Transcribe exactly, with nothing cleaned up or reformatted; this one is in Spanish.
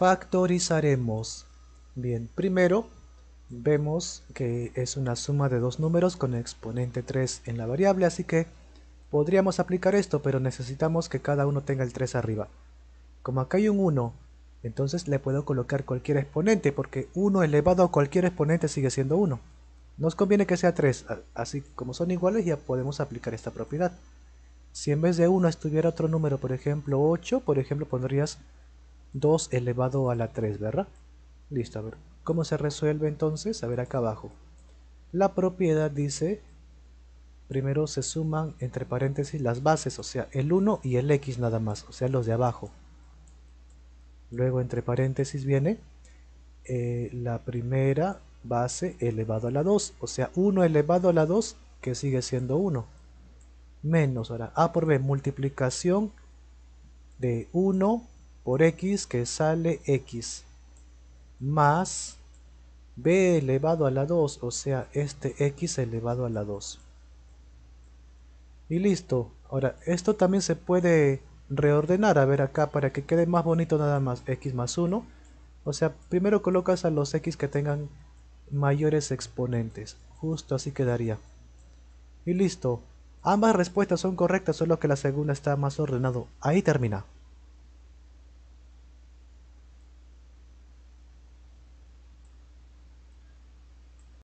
factorizaremos. Bien, primero vemos que es una suma de dos números con exponente tres en la variable, así que podríamos aplicar esto, pero necesitamos que cada uno tenga el tres arriba. Como acá hay un uno, entonces le puedo colocar cualquier exponente, porque uno elevado a cualquier exponente sigue siendo uno. Nos conviene que sea tres, así como son iguales ya podemos aplicar esta propiedad. Si en vez de uno estuviera otro número, por ejemplo ocho, por ejemplo pondrías dos elevado a la tres, ¿verdad? Listo, a ver, ¿cómo se resuelve entonces? A ver, acá abajo. La propiedad dice, primero se suman entre paréntesis las bases, o sea, el uno y el x nada más, o sea, los de abajo. Luego entre paréntesis viene eh, la primera base elevado a la dos, o sea, uno elevado a la dos, que sigue siendo uno. Menos, ahora A por B, multiplicación de uno por x, que sale x. Más b elevado a la dos, o sea, este x elevado a la dos. Y listo. Ahora, esto también se puede reordenar, a ver acá, para que quede más bonito nada más, x más uno. O sea, primero colocas a los x que tengan mayores exponentes. Justo así quedaría. Y listo. Ambas respuestas son correctas, solo que la segunda está más ordenado. Ahí termina.